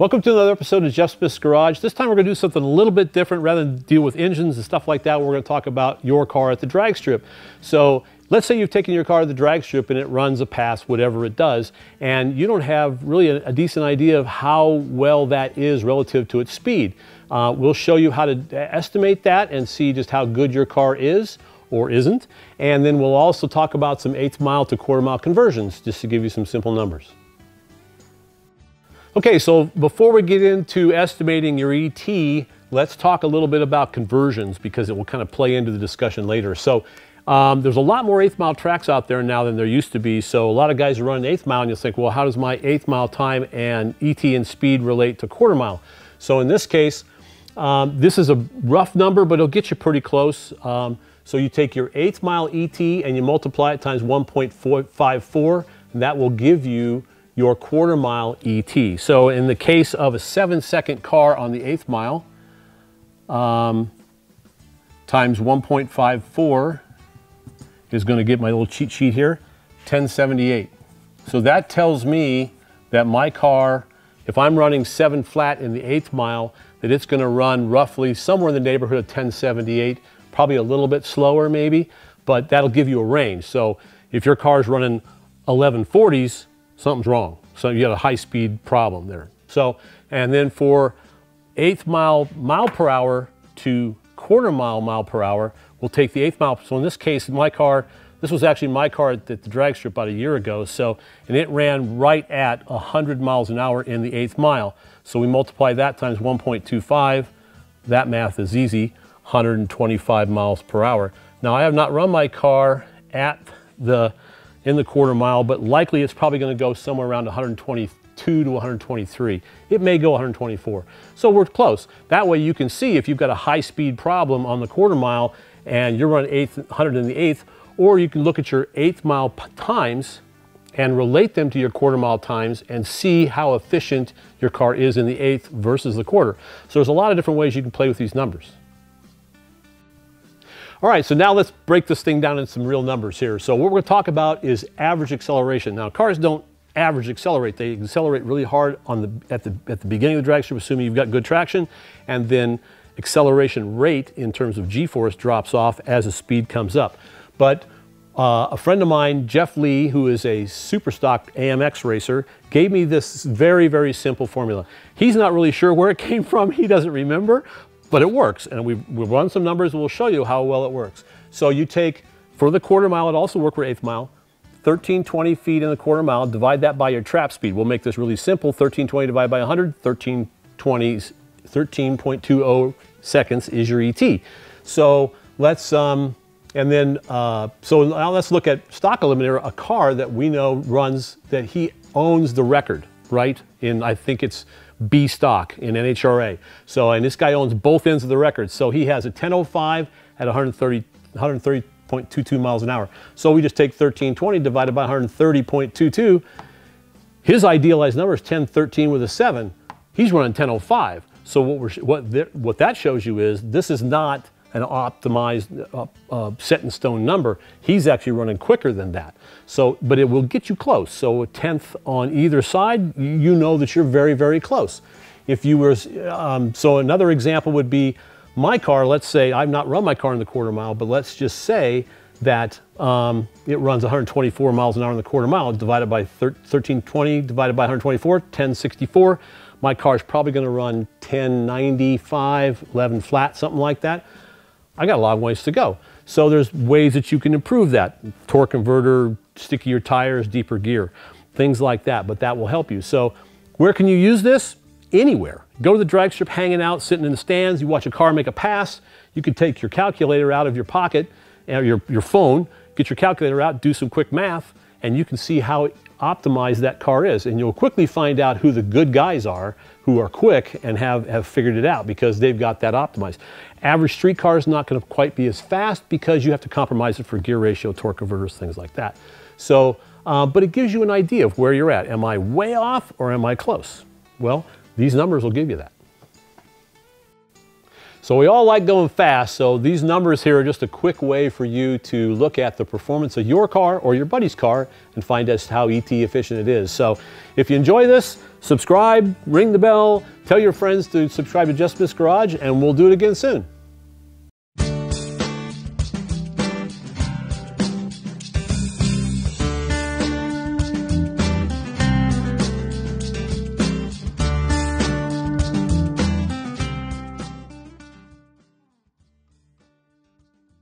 Welcome to another episode of Jeff Smith's Garage. This time we're going to do something a little bit different. Rather than deal with engines and stuff like that, we're going to talk about your car at the drag strip. So let's say you've taken your car to the drag strip and it runs a pass, whatever it does, and you don't have really a decent idea of how well that is relative to its speed. We'll show you how to estimate that and see just how good your car is or isn't. And then we'll also talk about some 1/8 mile to 1/4 mile conversions, just to give you some simple numbers. Okay, so before we get into estimating your ET, let's talk a little bit about conversions, because it will kind of play into the discussion later. So there's a lot more 1/8 mile tracks out there now than there used to be. So a lot of guys are running 1/8 mile and you'll think, well, how does my 1/8 mile time and ET and speed relate to 1/4 mile? So in this case, this is a rough number, but it'll get you pretty close. So you take your 1/8 mile ET and you multiply it times 1.454, and that will give you your 1/4 mile ET. So in the case of a 7-second car on the 1/8 mile, times 1.54 is going to get my little cheat sheet here, 1078. So that tells me that my car, if I'm running 7 flat in the 1/8 mile, that it's going to run roughly somewhere in the neighborhood of 1078, probably a little bit slower maybe, but that'll give you a range. So if your car's running 1140s, something's wrong. So you got a high speed problem there. So, and then for 1/8 mile mile per hour to 1/4 mile mile per hour, we'll take the 1/8 mile. So in this case, my car, this was actually my car at the drag strip about a year ago. So, and it ran right at 100 miles an hour in the 1/8 mile. So we multiply that times 1.25. That math is easy, 125 miles per hour. Now I have not run my car in the 1/4 mile, but likely it's probably going to go somewhere around 122 to 123. It may go 124. So we're close. That way you can see if you've got a high speed problem on the 1/4 mile and you're running 100 in the 1/8, or you can look at your 1/8 mile times and relate them to your 1/4 mile times and see how efficient your car is in the 1/8 versus the 1/4. So there's a lot of different ways you can play with these numbers. All right, so now let's break this thing down into some real numbers here. So what we're going to talk about is average acceleration. Now cars don't average accelerate. They accelerate really hard at the beginning of the drag strip, assuming you've got good traction, and then acceleration rate in terms of G-force drops off as the speed comes up. But a friend of mine, Jeff Lee, who is a super stock AMX racer, gave me this very, very simple formula. He's not really sure where it came from. He doesn't remember. But it works, and we've run some numbers, and we'll show you how well it works. So you take, for the 1/4 mile, it also worked for 1/8 mile, 1320 feet in the 1/4 mile, divide that by your trap speed. We'll make this really simple, 1320 divided by 100, 13.20 seconds is your ET. So let's, so now let's look at Stock Eliminator, a car that we know runs, that he owns the record, right? In, I think it's B stock in NHRA. So, and this guy owns both ends of the record. So he has a 1005 at 130.22 miles an hour. So we just take 1320 divided by 130.22. His idealized number is 1013 with a 7. He's running 1005. So what that shows you is this is not an optimized, set in stone number. He's actually running quicker than that. So, but it will get you close. So a 1/10 on either side, you know that you're very, very close. If you were, so another example would be my car. Let's say I've not run my car in the 1/4 mile, but let's just say that it runs 124 miles an hour in the 1/4 mile, divided by 1320, divided by 124, 1064. My car's probably gonna run 1095, 11 flat, something like that. I got a long ways to go. So there's ways that you can improve that. Torque converter, stickier tires, deeper gear, things like that, but that will help you. So where can you use this? Anywhere. Go to the drag strip, hanging out, sitting in the stands, you watch a car make a pass, you can take your calculator out of your pocket, or your phone, get your calculator out, do some quick math, and you can see how optimized that car is. And you'll quickly find out who the good guys are, who are quick and have figured it out, because they've got that optimized. Average street car is not going to quite be as fast because you have to compromise it for gear ratio, torque converters, things like that. So, but it gives you an idea of where you're at. Am I way off or am I close? Well, these numbers will give you that. So we all like going fast, so these numbers here are just a quick way for you to look at the performance of your car or your buddy's car and find out how ET efficient it is. So if you enjoy this, subscribe, ring the bell, tell your friends to subscribe to Jeff Smith's Garage, and we'll do it again soon.